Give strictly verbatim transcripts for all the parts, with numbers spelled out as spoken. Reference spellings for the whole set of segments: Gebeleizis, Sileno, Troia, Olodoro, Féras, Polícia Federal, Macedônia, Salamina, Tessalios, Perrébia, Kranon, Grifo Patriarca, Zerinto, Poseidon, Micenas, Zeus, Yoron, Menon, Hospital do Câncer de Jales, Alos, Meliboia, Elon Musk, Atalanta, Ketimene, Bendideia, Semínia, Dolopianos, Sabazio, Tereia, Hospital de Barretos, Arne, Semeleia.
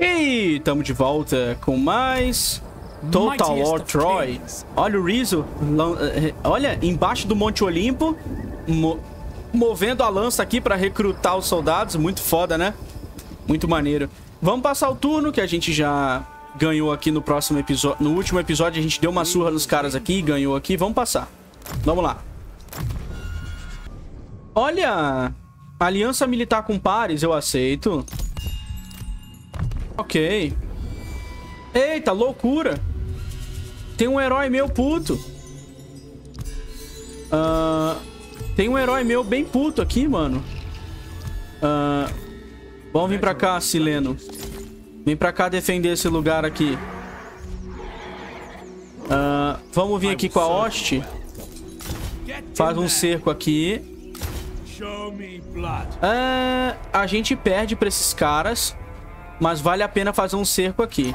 E estamos de volta com mais Total War Troy. Olha o riso. Olha, embaixo do Monte Olimpo, mo movendo a lança aqui para recrutar os soldados. Muito foda, né? Muito maneiro. Vamos passar o turno que a gente já ganhou aqui no próximo episódio. No último episódio a gente deu uma surra nos caras aqui, ganhou aqui. Vamos passar. Vamos lá. Olha, aliança militar com pares, eu aceito. Ok. Eita, loucura. Tem um herói meu puto. Uh, tem um herói meu bem puto aqui, mano. Uh, vamos vir pra cá, Sileno. Vem pra cá defender esse lugar aqui. Uh, vamos vir aqui com a hoste. Faz um cerco aqui. Uh, a gente perde pra esses caras. Mas vale a pena fazer um cerco aqui.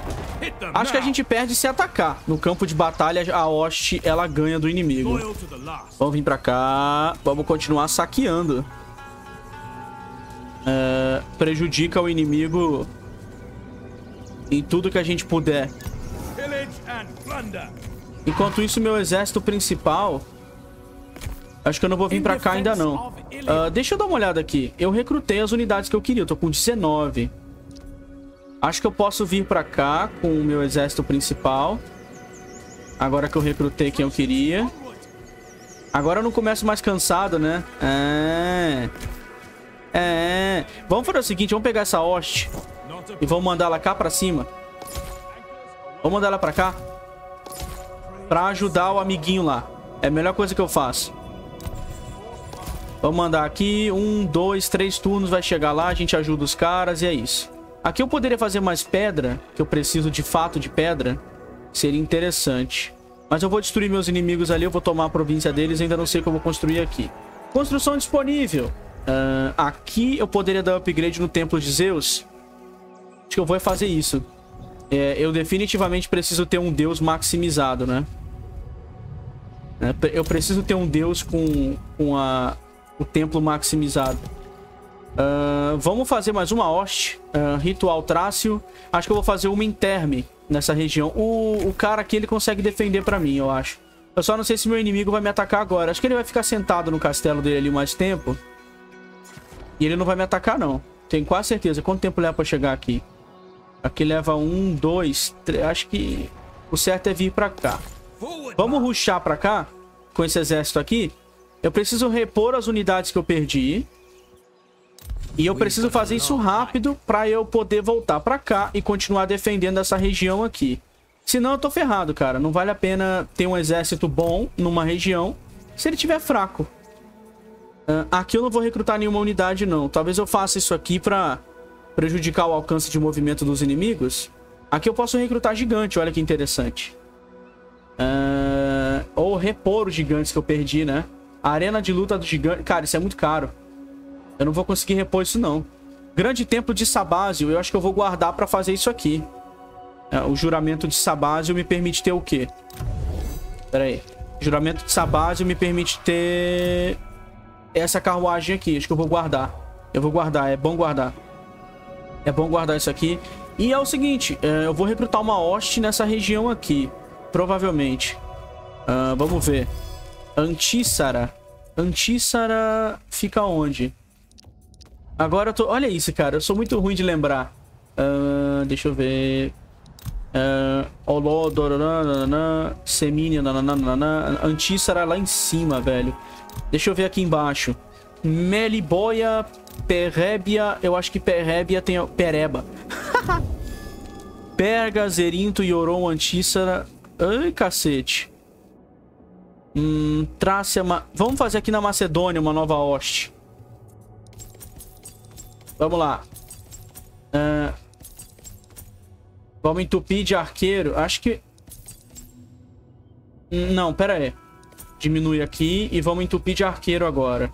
Acho que a gente perde se atacar. No campo de batalha, a hoste, ela ganha do inimigo. Vamos vir pra cá. Vamos continuar saqueando. Uh, prejudica o inimigo em tudo que a gente puder. Enquanto isso, meu exército principal... Acho que eu não vou vir pra cá ainda não. Uh, deixa eu dar uma olhada aqui. Eu recrutei as unidades que eu queria. Eu tô com dezenove. Acho que eu posso vir pra cá com o meu exército principal. Agora que eu recrutei quem eu queria. Agora eu não começo mais cansado, né? É. É. Vamos fazer o seguinte, vamos pegar essa hoste e vamos mandar ela cá pra cima. Vamos mandar ela pra cá. Pra ajudar o amiguinho lá. É a melhor coisa que eu faço. Vamos mandar aqui. Um, dois, três turnos vai chegar lá. A gente ajuda os caras e é isso. Aqui eu poderia fazer mais pedra, que eu preciso de fato de pedra. Seria interessante. Mas eu vou destruir meus inimigos ali, eu vou tomar a província deles, ainda não sei o que eu vou construir aqui. Construção disponível. Uh, aqui eu poderia dar upgrade no Templo de Zeus. Acho que eu vou fazer isso. É, eu definitivamente preciso ter um deus maximizado, né? Eu preciso ter um deus com, com a, o templo maximizado. Uh, vamos fazer mais uma hoste, uh, ritual trácio. Acho que eu vou fazer uma interme nessa região. O, o cara aqui, ele consegue defender pra mim, eu acho. Eu só não sei se meu inimigo vai me atacar agora. Acho que ele vai ficar sentado no castelo dele ali mais tempo. E ele não vai me atacar, não. Tenho quase certeza. Quanto tempo leva pra chegar aqui? Aqui leva um, dois, três. Acho que o certo é vir pra cá. Vamos rushar pra cá com esse exército aqui. Eu preciso repor as unidades que eu perdi. E eu preciso fazer isso rápido pra eu poder voltar pra cá e continuar defendendo essa região aqui. Senão eu tô ferrado, cara. Não vale a pena ter um exército bom numa região se ele tiver fraco. Uh, aqui eu não vou recrutar nenhuma unidade, não. Talvez eu faça isso aqui pra prejudicar o alcance de movimento dos inimigos. Aqui eu posso recrutar gigante, olha que interessante. Uh, ou repor os gigantes que eu perdi, né? A arena de luta do gigante... Cara, isso é muito caro. Eu não vou conseguir repor isso, não. Grande Templo de Sabazio. Eu acho que eu vou guardar pra fazer isso aqui. É, o Juramento de Sabazio me permite ter o quê? Pera aí. Juramento de Sabazio me permite ter... essa carruagem aqui. Acho que eu vou guardar. Eu vou guardar. É bom guardar. É bom guardar isso aqui. E é o seguinte. É, eu vou recrutar uma hoste nessa região aqui. Provavelmente. Uh, vamos ver. Antissara. Antissara fica onde? Agora eu tô... Olha isso, cara. Eu sou muito ruim de lembrar. Uh, deixa eu ver... Uh, Olodoro... Semínia... Antissara lá em cima, velho. Deixa eu ver aqui embaixo. Meliboia... Perrébia... Eu acho que Perrébia tem... Pereba. Perga, Zerinto, Yoron, Antissara... Ai, cacete. Hum, Trácia... Ma... Vamos fazer aqui na Macedônia uma nova hoste. Vamos lá. Uh, vamos entupir de arqueiro. Acho que... Não, pera aí. Diminui aqui e vamos entupir de arqueiro agora.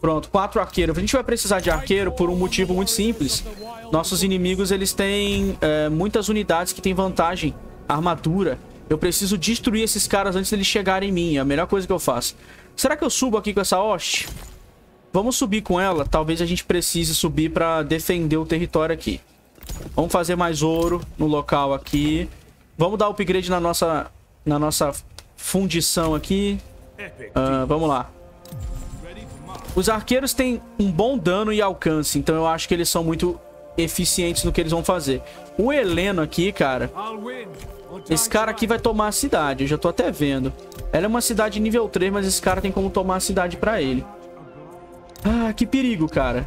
Pronto, quatro arqueiros. A gente vai precisar de arqueiro por um motivo muito simples. Nossos inimigos, eles têm uh, muitas unidades que têm vantagem. Armadura. Eu preciso destruir esses caras antes deles chegarem em mim. É a melhor coisa que eu faço. Será que eu subo aqui com essa hoste? Vamos subir com ela. Talvez a gente precise subir pra defender o território aqui. Vamos fazer mais ouro no local aqui. Vamos dar upgrade na nossa, na nossa fundição aqui. Uh, vamos lá. Os arqueiros têm um bom dano e alcance, então eu acho que eles são muito eficientes no que eles vão fazer. O Heleno aqui, cara... Esse cara aqui vai tomar a cidade, eu já tô até vendo. Ela é uma cidade nível três, mas esse cara tem como tomar a cidade pra ele. Ah, que perigo, cara.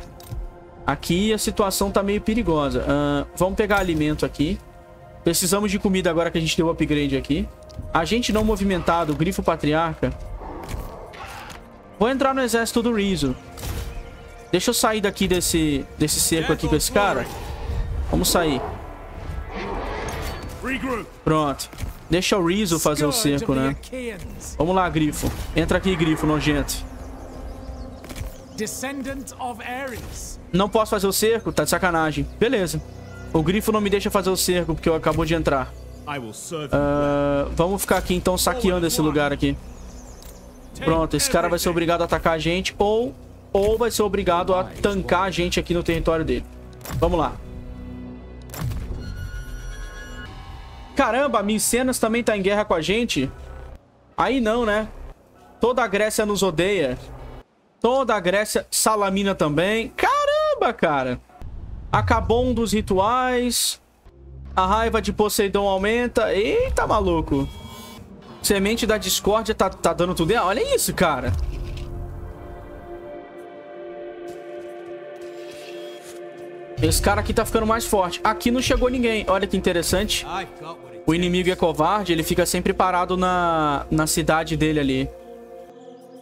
Aqui a situação tá meio perigosa. Uh, vamos pegar alimento aqui. Precisamos de comida agora que a gente deu o upgrade aqui. Agente não movimentado, Grifo Patriarca. Vou entrar no exército do Riso. Deixa eu sair daqui desse, desse cerco aqui com esse cara. Vamos sair. Pronto. Deixa o Riso fazer o cerco, né? Vamos lá, Grifo. Entra aqui, Grifo, nojento. Não posso fazer o cerco? Tá de sacanagem. Beleza. O Grifo não me deixa fazer o cerco porque eu acabou de entrar. Uh, vamos ficar aqui, então, saqueando esse lugar aqui. Pronto, esse cara vai ser obrigado a atacar a gente ou, ou vai ser obrigado a tancar a gente aqui no território dele. Vamos lá. Caramba, a Micenas também tá em guerra com a gente? Aí não, né? Toda a Grécia nos odeia. Toda a Grécia salamina também. Caramba, cara. Acabou um dos rituais. A raiva de Poseidon aumenta. Eita, maluco. Semente da discórdia tá, tá dando tudo. Olha isso, cara. Esse cara aqui tá ficando mais forte. Aqui não chegou ninguém. Olha que interessante. O inimigo é covarde. Ele fica sempre parado na, na cidade dele ali.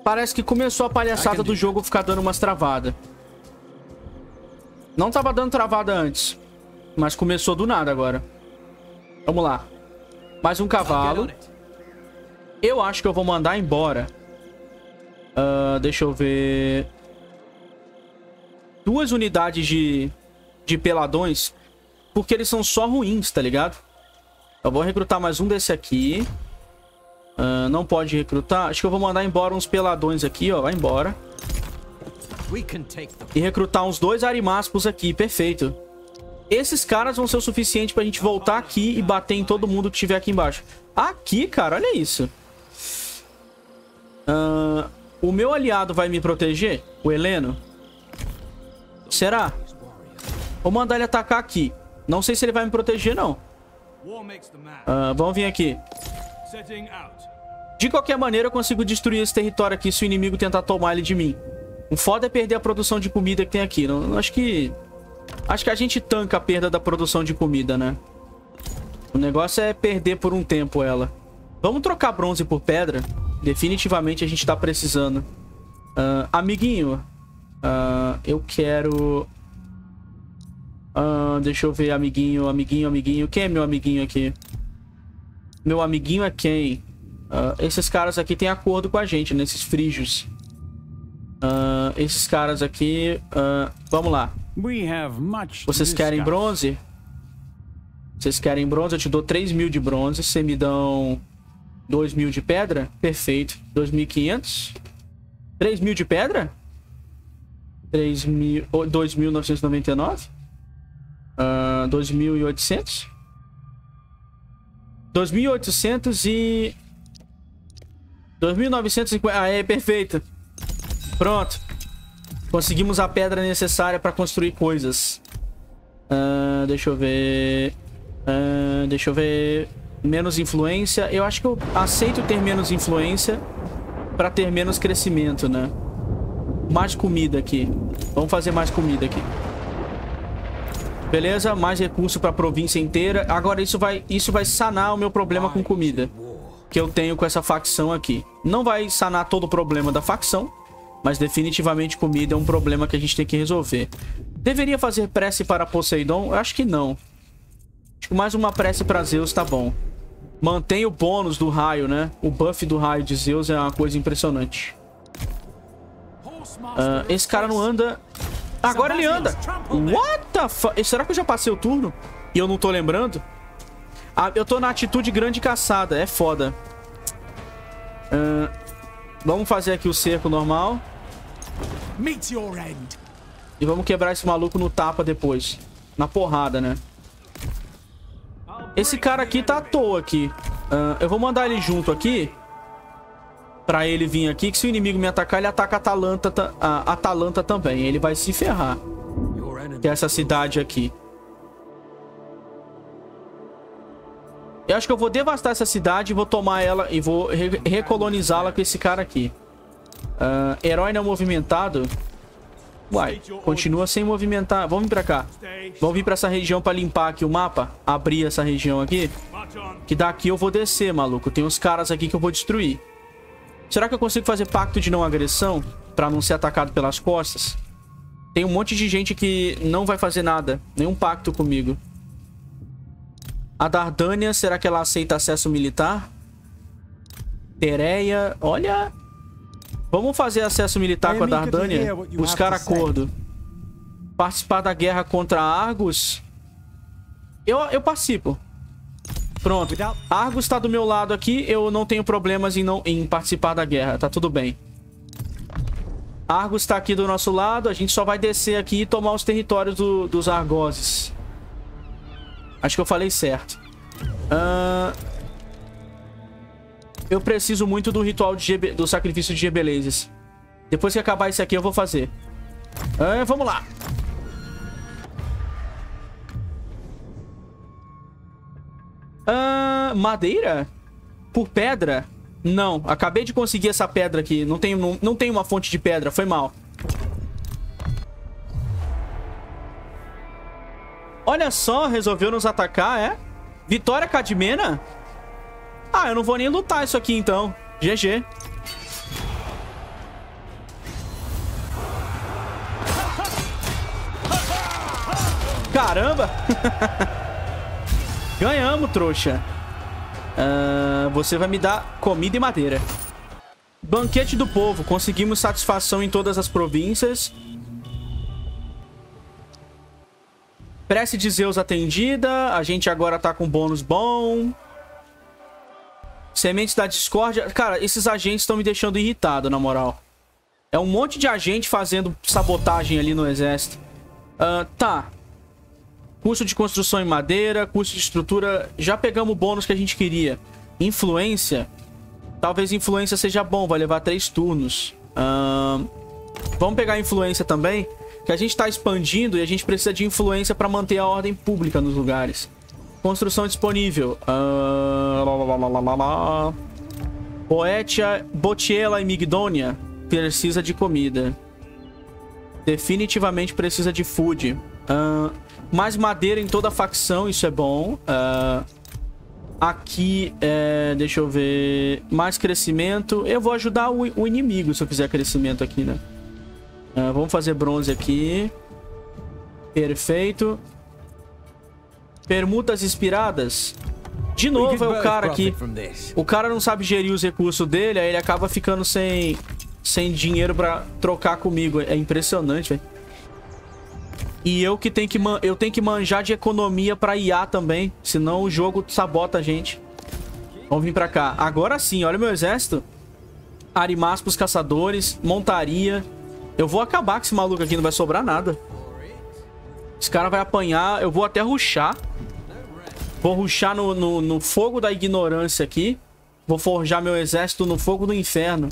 Parece que começou a palhaçada do jogo ficar dando umas travadas. Não tava dando travada antes. Mas começou do nada agora. Vamos lá. Mais um cavalo. Eu acho que eu vou mandar embora. Uh, deixa eu ver. Duas unidades de... de peladões, porque eles são só ruins, tá ligado? Eu vou recrutar mais um desse aqui. Uh, não pode recrutar. Acho que eu vou mandar embora uns peladões aqui, ó. Vai embora. E recrutar uns dois arimaspos aqui. Perfeito. Esses caras vão ser o suficiente pra gente voltar aqui e bater em todo mundo que tiver aqui embaixo. Aqui, cara, olha isso. Uh, o meu aliado vai me proteger? O Heleno? Será? Vou mandar ele atacar aqui. Não sei se ele vai me proteger, não. Uh, vamos vir aqui. De qualquer maneira, eu consigo destruir esse território aqui se o inimigo tentar tomar ele de mim. O foda é perder a produção de comida que tem aqui. Não, não, acho que... Acho que a gente tanca a perda da produção de comida, né? O negócio é perder por um tempo ela. Vamos trocar bronze por pedra? Definitivamente a gente tá precisando. Uh, amiguinho. Uh, eu quero... Uh, deixa eu ver, amiguinho, amiguinho, amiguinho. Quem é meu amiguinho aqui? Meu amiguinho é quem? Uh, esses caras aqui têm acordo com a gente, né? Esses frígios. Uh, esses caras aqui... Uh, vamos lá. Vocês querem bronze? Vocês querem bronze? Eu te dou três mil de bronze. Vocês me dão dois mil de pedra? Perfeito. dois mil e quinhentos. três mil de pedra? três mil... Oh, dois mil novecentos e noventa e nove? Uh, dois mil e oitocentos? dois mil e oitocentos e... dois mil novecentos e cinquenta... Ah, é, perfeito. Pronto. Conseguimos a pedra necessária para construir coisas. Uh, deixa eu ver... Uh, deixa eu ver... Menos influência. Eu acho que eu aceito ter menos influência para ter menos crescimento, né? Mais comida aqui. Vamos fazer mais comida aqui. Beleza, mais recurso para a província inteira. Agora isso vai, isso vai sanar o meu problema com comida que eu tenho com essa facção aqui. Não vai sanar todo o problema da facção, mas definitivamente comida é um problema que a gente tem que resolver. Deveria fazer prece para Poseidon? Eu acho que não. Acho que mais uma prece para Zeus tá bom. Mantém o bônus do raio, né? O buff do raio de Zeus é uma coisa impressionante. Uh, esse cara não anda... Agora ele anda. What the fuck? Será que eu já passei o turno? E eu não tô lembrando? Ah, eu tô na atitude grande caçada. É foda. Uh, vamos fazer aqui o cerco normal. E vamos quebrar esse maluco no tapa depois. Na porrada, né? Esse cara aqui tá à toa aqui. Uh, eu vou mandar ele junto aqui. Pra ele vir aqui, que se o inimigo me atacar, ele ataca a Atalanta, a Atalanta também. Ele vai se ferrar. Que é essa cidade aqui. Eu acho que eu vou devastar essa cidade e vou tomar ela e vou re recolonizá-la com esse cara aqui. Uh, herói não movimentado. Uai, continua sem movimentar. Vamos vir pra cá. Vamos vir pra essa região pra limpar aqui o mapa. Abrir essa região aqui. Que daqui eu vou descer, maluco. Tem uns caras aqui que eu vou destruir. Será que eu consigo fazer pacto de não agressão? Pra não ser atacado pelas costas? Tem um monte de gente que não vai fazer nada. Nenhum pacto comigo. A Dardânia, será que ela aceita acesso militar? Tereia, olha... Vamos fazer acesso militar com a Dardânia? Buscar acordo. Participar da guerra contra Argos? Eu, eu participo. Pronto. Argos tá do meu lado aqui. Eu não tenho problemas em, não, em participar da guerra. Tá tudo bem. Argos tá aqui do nosso lado. A gente só vai descer aqui e tomar os territórios do, dos Argoses. Acho que eu falei certo. Ahn... Uh... Eu preciso muito do ritual de Gebe... do sacrifício de Gebeleizis. Depois que acabar isso aqui, eu vou fazer. É, vamos lá. Ah, madeira? Por pedra? Não. Acabei de conseguir essa pedra aqui. Não tem, não, não tem uma fonte de pedra. Foi mal. Olha só. Resolveu nos atacar, é? Vitória Cadmena? Ah, eu não vou nem lutar isso aqui, então. G G. Caramba! Ganhamos, trouxa. Uh, você vai me dar comida e madeira. Banquete do povo. Conseguimos satisfação em todas as províncias. Prece de Zeus atendida. A gente agora tá com bônus bom. Sementes da discórdia. Cara, esses agentes estão me deixando irritado, na moral. É um monte de agente fazendo sabotagem ali no exército. Uh, tá. Custo de construção em madeira, custo de estrutura. Já pegamos o bônus que a gente queria. Influência. Talvez influência seja bom, vai levar três turnos. Uh, vamos pegar influência também. Que a gente tá expandindo e a gente precisa de influência para manter a ordem pública nos lugares. Construção disponível. Uh... Poetia, Botiela e Migdonia. Precisa de comida. Definitivamente precisa de food. Uh... Mais madeira em toda a facção. Isso é bom. Uh... Aqui, é... deixa eu ver. Mais crescimento. Eu vou ajudar o, o inimigo se eu fizer crescimento aqui, né? Uh, vamos fazer bronze aqui. Perfeito. Permutas inspiradas. De novo é o cara aqui. O cara não sabe gerir os recursos dele, aí ele acaba ficando sem, sem dinheiro pra trocar comigo. É impressionante, velho. E eu que tenho que, man... eu tenho que manjar de economia pra I A também, senão o jogo sabota a gente. Vamos vir pra cá. Agora sim, olha o meu exército. Arimás pros caçadores, montaria. Eu vou acabar com esse maluco aqui, não vai sobrar nada. Esse cara vai apanhar, eu vou até rushar. Vou rushar no, no, no fogo da ignorância aqui. Vou forjar meu exército no fogo do inferno.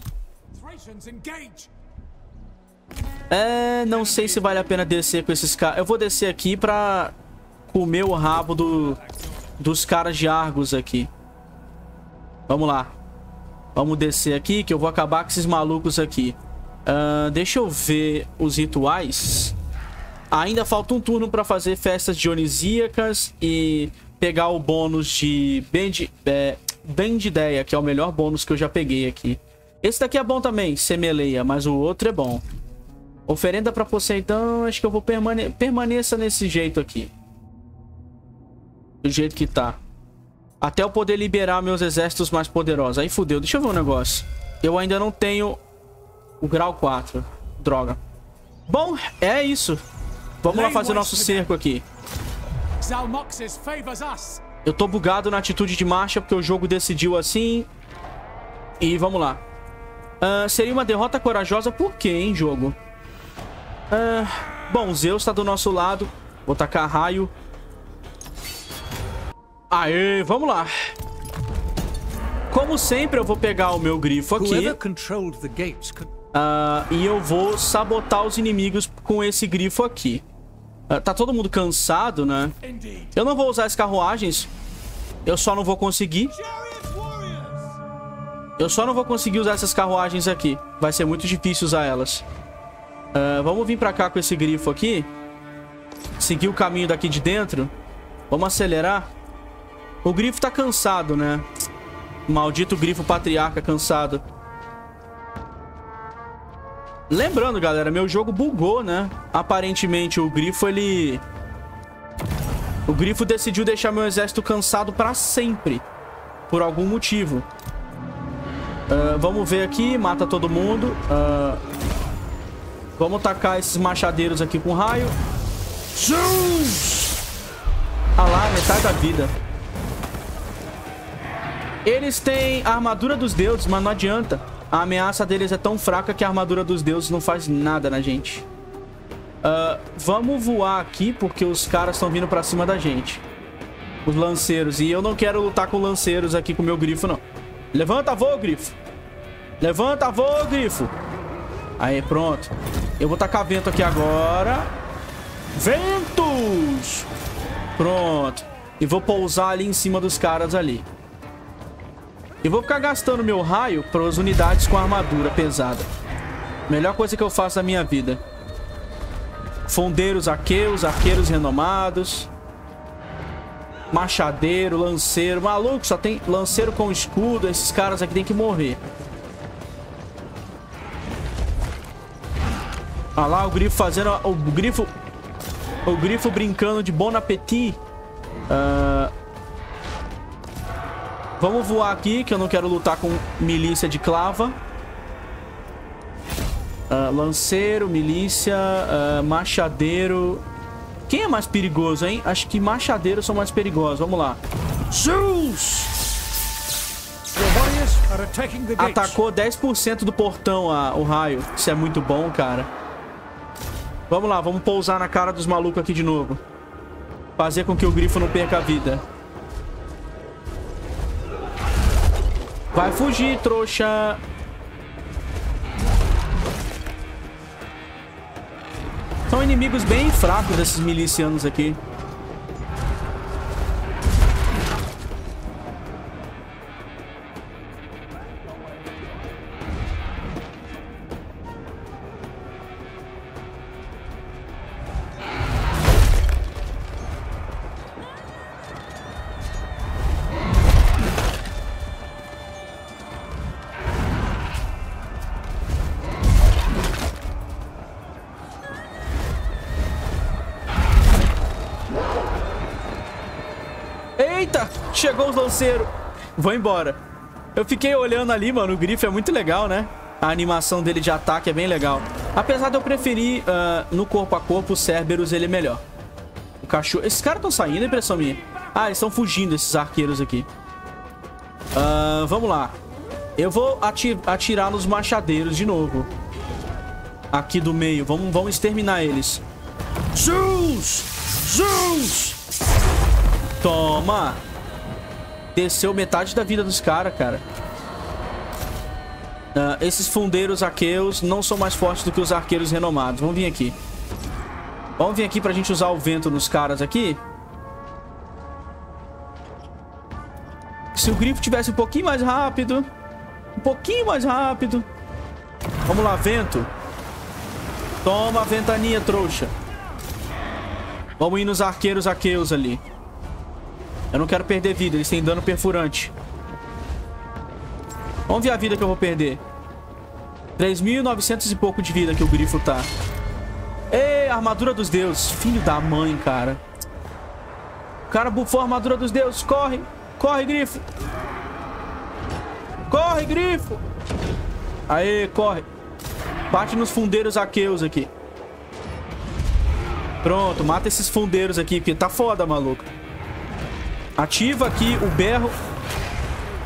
É, não sei se vale a pena descer com esses caras. Eu vou descer aqui pra comer o rabo do, dos caras de Argos aqui. Vamos lá. Vamos descer aqui que eu vou acabar com esses malucos aqui. Uh, deixa eu ver os rituais. Ainda falta um turno pra fazer festas dionisíacas e pegar o bônus de Bend, é, Bendideia, que é o melhor bônus que eu já peguei aqui. Esse daqui é bom também, Semeleia, mas o outro é bom. Oferenda pra Poseidon, acho que eu vou permane permaneça nesse jeito aqui. Do jeito que tá. Até eu poder liberar meus exércitos mais poderosos. Aí fudeu, deixa eu ver um negócio. Eu ainda não tenho o grau quatro, droga. Bom, é isso. Vamos lá fazer nosso cerco aqui. Eu tô bugado na atitude de marcha porque o jogo decidiu assim. E vamos lá. Uh, seria uma derrota corajosa por quê, hein, jogo? Uh, bom, Zeus tá do nosso lado. Vou tacar raio. Aê, vamos lá. Como sempre, eu vou pegar o meu grifo aqui. Uh, e eu vou sabotar os inimigos com esse grifo aqui. Uh, tá todo mundo cansado, né? Eu não vou usar as carruagens. Eu só não vou conseguir. Eu só não vou conseguir usar essas carruagens aqui. Vai ser muito difícil usar elas. Uh, vamos vir pra cá com esse grifo aqui. Seguir o caminho daqui de dentro. Vamos acelerar. O grifo tá cansado, né? Maldito grifo patriarca cansado. Lembrando, galera, meu jogo bugou, né? Aparentemente o grifo, ele... O grifo decidiu deixar meu exército cansado pra sempre. Por algum motivo. Uh, vamos ver aqui. Mata todo mundo. Uh, vamos tacar esses machadeiros aqui com raio. Zeus! Ah lá, metade da vida. Eles têm a armadura dos deuses, mas não adianta. A ameaça deles é tão fraca que a armadura dos deuses não faz nada na gente. Uh, vamos voar aqui, porque os caras estão vindo pra cima da gente. Os lanceiros. E eu não quero lutar com lanceiros aqui com o meu grifo, não. Levanta, voa, grifo. Levanta, voa, grifo. Aí, pronto. Eu vou tacar vento aqui agora. Ventos! Pronto. E vou pousar ali em cima dos caras ali. E vou ficar gastando meu raio para as unidades com armadura pesada. Melhor coisa que eu faço na minha vida. Fondeiros aqueus, arqueiros renomados. Machadeiro, lanceiro. Maluco, só tem lanceiro com escudo. Esses caras aqui tem que morrer. Olha lá o grifo fazendo... O grifo... O grifo brincando de bon appétit. Ahn... Uh... Vamos voar aqui, que eu não quero lutar com milícia de clava. Uh, lanceiro, milícia, uh, machadeiro. Quem é mais perigoso, hein? Acho que machadeiros são mais perigosos. Vamos lá. Zeus! Atacou dez por cento do portão a, o raio. Isso é muito bom, cara. Vamos lá, vamos pousar na cara dos malucos aqui de novo. Fazer com que o grifo não perca a vida. Vai fugir, trouxa. São inimigos bem fracos desses milicianos aqui. Chegou os lanceiros. Vou embora. Eu fiquei olhando ali, mano. O grifo é muito legal, né? A animação dele de ataque é bem legal. Apesar de eu preferir uh, no corpo a corpo, o Cerberus, ele é melhor. O cachorro... Esses caras estão saindo, impressão minha. Ah, eles estão fugindo, esses arqueiros aqui. Uh, vamos lá. Eu vou atir... atirar nos machadeiros de novo. Aqui do meio. Vamos, vamos exterminar eles. Zeus! Zeus! Toma! Desceu metade da vida dos caras, cara. cara. Uh, esses fundeiros aqueus não são mais fortes do que os arqueiros renomados. Vamos vir aqui. Vamos vir aqui pra gente usar o vento nos caras aqui. Se o grifo tivesse um pouquinho mais rápido. Um pouquinho mais rápido. Vamos lá, vento. Toma, ventania, trouxa. Vamos ir nos arqueiros aqueus ali. Eu não quero perder vida. Eles têm dano perfurante. Vamos ver a vida que eu vou perder. três mil e novecentos e pouco de vida que o grifo tá. Ei, armadura dos deuses. Filho da mãe, cara. O cara bufou a armadura dos deuses. Corre. Corre, grifo. Corre, grifo. Aê, corre. Bate nos fundeiros aqueus aqui. Pronto, mata esses fundeiros aqui, porque tá foda, maluco. Ativa aqui o berro.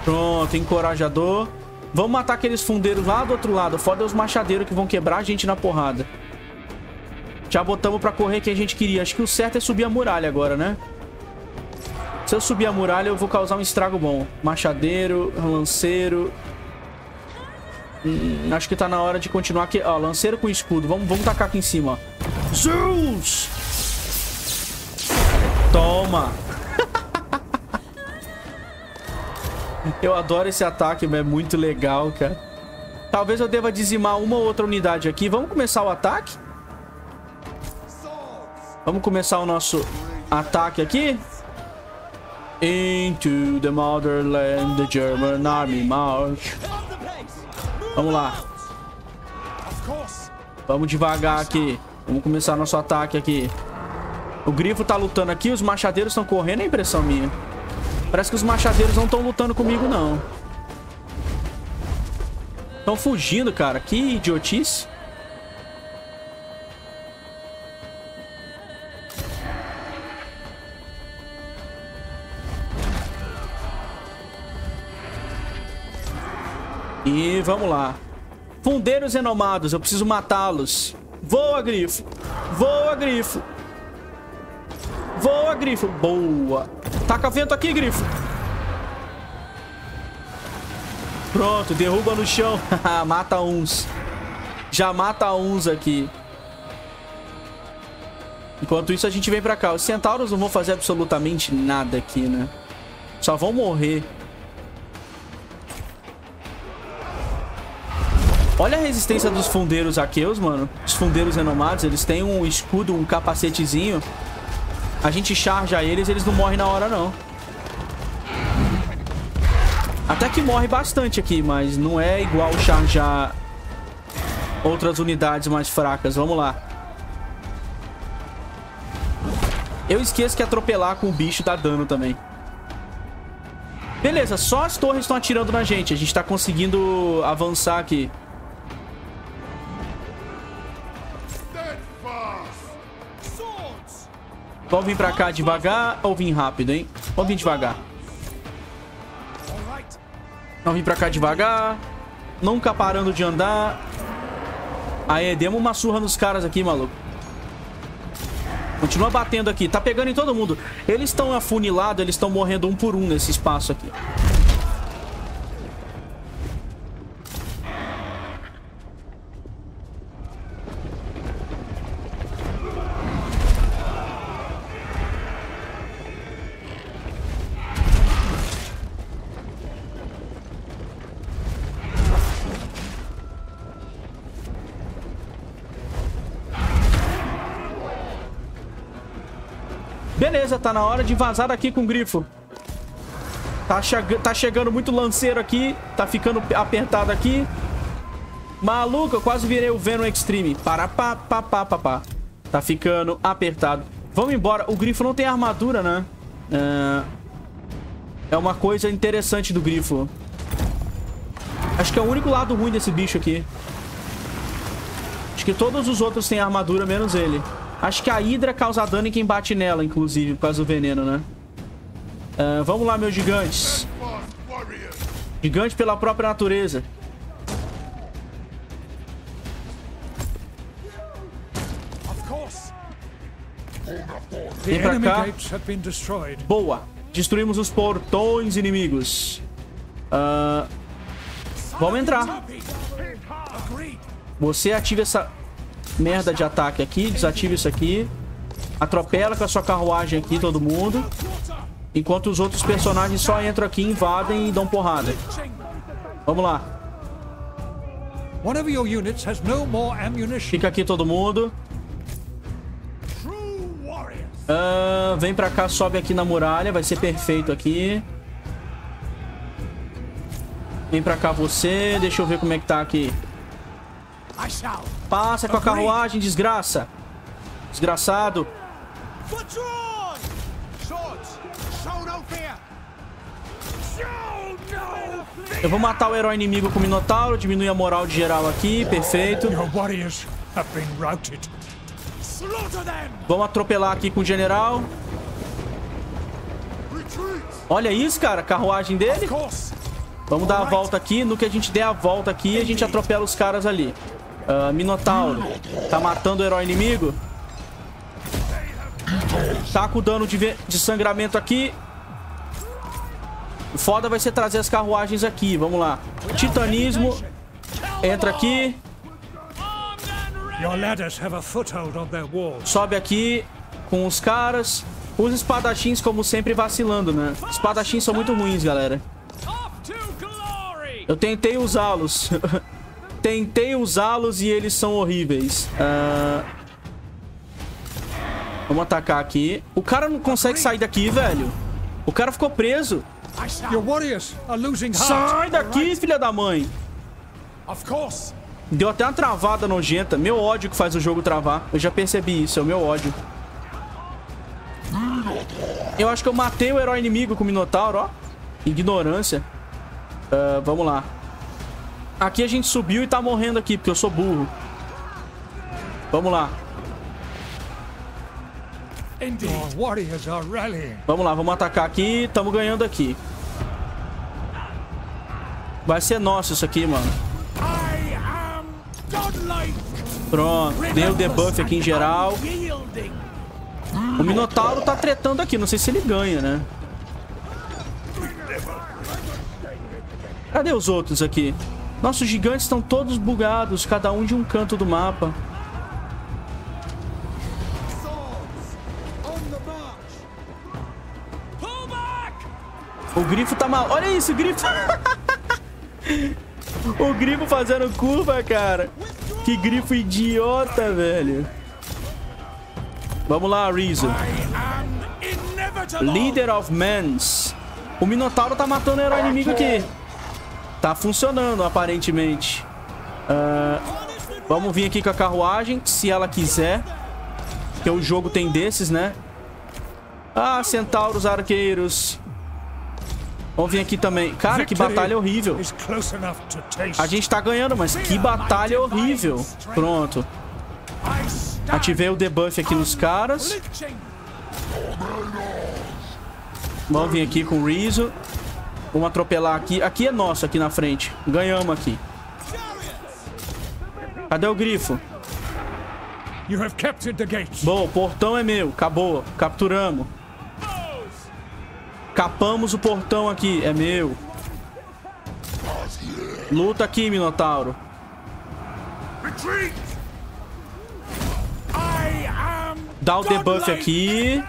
Pronto, encorajador. Vamos matar aqueles fundeiros lá do outro lado. Foda os machadeiros que vão quebrar a gente na porrada. Já botamos pra correr que a gente queria. Acho que o certo é subir a muralha agora, né? Se eu subir a muralha, eu vou causar um estrago bom. Machadeiro, lanceiro. Hum, acho que tá na hora de continuar aqui. Ó, lanceiro com escudo. Vamos, vamos tacar aqui em cima, ó. Zeus! Toma! Eu adoro esse ataque, é muito legal, cara. Talvez eu deva dizimar uma ou outra unidade aqui. Vamos começar o ataque? Vamos começar o nosso ataque aqui? Into the motherland, the German army march. Vamos lá. Vamos devagar aqui. Vamos começar nosso ataque aqui. O grifo tá lutando aqui, os machadeiros estão correndo, é impressão minha. Parece que os machadeiros não estão lutando comigo, não. Estão fugindo, cara. Que idiotice. E vamos lá. Fundeiros renomados, eu preciso matá-los. Voa, grifo. Voa, grifo. Voa, grifo. Boa. Taca vento aqui, grifo. Pronto, derruba no chão. Mata uns. Já mata uns aqui. Enquanto isso, a gente vem pra cá. Os centauros não vão fazer absolutamente nada aqui, né? Só vão morrer. Olha a resistência dos fundeiros aqueus, mano. Os fundeiros renomados, eles têm um escudo, um capacetezinho. A gente charja eles, eles não morrem na hora, não. Até que morre bastante aqui, mas não é igual charjar outras unidades mais fracas. Vamos lá. Eu esqueço que atropelar com o bicho dá dano também. Beleza, só as torres estão atirando na gente. A gente tá conseguindo avançar aqui. Vamos vir pra cá devagar ou vir rápido, hein? Vamos vir devagar. Vamos vir pra cá devagar. Nunca parando de andar. Aê, demos uma surra nos caras aqui, maluco. Continua batendo aqui. Tá pegando em todo mundo. Eles estão afunilados, eles estão morrendo um por um nesse espaço aqui. Beleza, tá na hora de vazar aqui com o grifo. Tá, che tá chegando muito lanceiro aqui. Tá ficando apertado aqui. Maluco, eu quase virei o Venom Extreme. Para, pá, pá, pá, pá, pá. Tá ficando apertado. Vamos embora. O grifo não tem armadura, né? É uma coisa interessante do grifo. Acho que é o único lado ruim desse bicho aqui. Acho que todos os outros têm armadura, menos ele. Acho que a Hidra causa dano em quem bate nela, inclusive, por causa do veneno, né? Uh, vamos lá, meus gigantes. Gigante pela própria natureza. Vem pra cá. Boa. Destruímos os portões inimigos. Uh, vamos entrar. Você ativa essa... merda de ataque aqui, desative isso aqui. Atropela com a sua carruagem aqui todo mundo. Enquanto os outros personagens só entram aqui, invadem e dão porrada. Vamos lá. Fica aqui todo mundo. Ah, vem pra cá, sobe aqui na muralha. Vai ser perfeito aqui. Vem pra cá você. Deixa eu ver como é que tá aqui. Passa com a carruagem, desgraça. Desgraçado. Eu vou matar o herói inimigo com o Minotauro. Diminui a moral de geral aqui, perfeito. Vamos atropelar aqui com o general. Olha isso, cara, a carruagem dele. Vamos dar a volta aqui. No que a gente der a volta aqui, a gente atropela os caras ali. Uh, Minotauro. Tá matando o herói inimigo. Taca o dano de, de sangramento aqui. O foda vai ser trazer as carruagens aqui. Vamos lá. Titanismo. Entra aqui. Sobe aqui com os caras. Os espadachins, como sempre, vacilando, né? Espadachins são muito ruins, galera. Eu tentei usá-los. Tentei usá-los e eles são horríveis. Uh... Vamos atacar aqui. O cara não consegue sair daqui, velho. O cara ficou preso. Sai daqui, filha da mãe. Deu até uma travada nojenta. Meu ódio que faz o jogo travar. Eu já percebi isso, é o meu ódio. Eu acho que eu matei o herói inimigo com o Minotauro, ó. Ignorância. Uh, vamos lá. Aqui a gente subiu e tá morrendo aqui, porque eu sou burro. Vamos lá. Vamos lá, vamos atacar aqui. Tamo ganhando aqui. Vai ser nosso isso aqui, mano. Pronto, deu debuff aqui em geral. O Minotauro tá tretando aqui, não sei se ele ganha, né? Cadê os outros aqui? Nossos gigantes estão todos bugados, cada um de um canto do mapa. O Grifo tá mal. Olha isso, o Grifo. O Grifo fazendo curva, cara. Que Grifo idiota, velho. Vamos lá, Reason. Leader of Mans. O Minotauro tá matando o herói inimigo aqui. Tá funcionando, aparentemente. Uh, vamos vir aqui com a carruagem, se ela quiser. Porque o jogo tem desses, né? Ah, centauros arqueiros. Vamos vir aqui também. Cara, que batalha horrível. A gente tá ganhando, mas que batalha horrível. Pronto. Ativei o debuff aqui nos caras. Vamos vir aqui com o Rizzo. Vamos atropelar aqui. Aqui é nosso, aqui na frente. Ganhamos aqui. Cadê o Grifo? Bom, o portão é meu. Acabou. Capturamos. Capamos o portão aqui. É meu. Luta aqui, Minotauro. Dá o debuff aqui.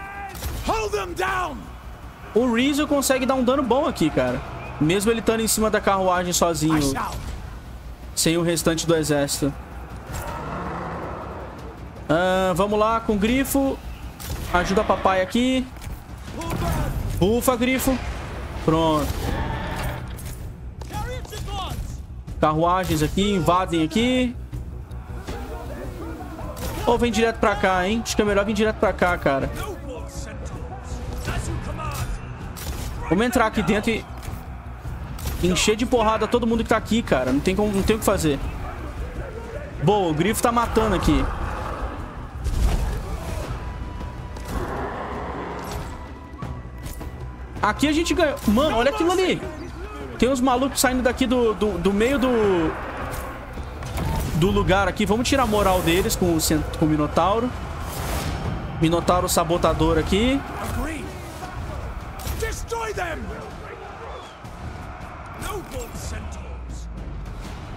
O Rizzo consegue dar um dano bom aqui, cara. Mesmo ele estando em cima da carruagem sozinho. Sem o restante do exército. Ah, vamos lá com o Grifo. Ajuda a papai aqui. Bufa, Grifo. Pronto. Carruagens aqui, invadem aqui. Ou vem direto pra cá, hein? Acho que é melhor vir direto pra cá, cara. Vamos entrar aqui dentro e encher de porrada todo mundo que tá aqui, cara. Não tem, como, não tem o que fazer. Boa, o Grifo tá matando aqui. Aqui a gente ganhou. Mano, olha aquilo ali. Tem uns malucos saindo daqui do, do, do meio do, do lugar aqui. Vamos tirar a moral deles com o, com o Minotauro. Minotauro sabotador aqui.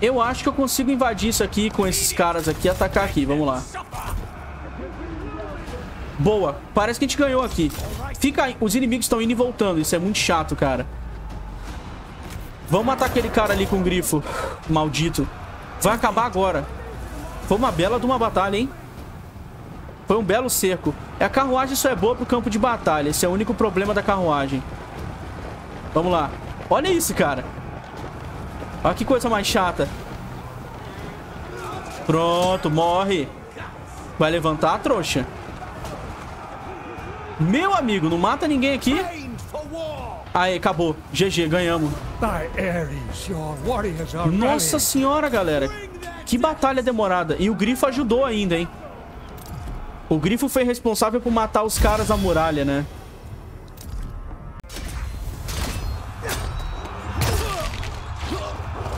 Eu acho que eu consigo invadir isso aqui com esses caras aqui e atacar aqui. Vamos lá. Boa. Parece que a gente ganhou aqui. Fica aí. Os inimigos estão indo e voltando. Isso é muito chato, cara. Vamos matar aquele cara ali com o Grifo. Maldito. Vai acabar agora. Foi uma bela de uma batalha, hein? Foi um belo cerco. A carruagem só é boa pro campo de batalha. Esse é o único problema da carruagem. Vamos lá. Olha isso, cara. Olha que coisa mais chata. Pronto, morre. Vai levantar a trouxa. Meu amigo, não mata ninguém aqui. Aí, acabou. G G, ganhamos. Nossa senhora, galera. Que batalha demorada. E o Grifo ajudou ainda, hein? O Grifo foi responsável por matar os caras da muralha, né?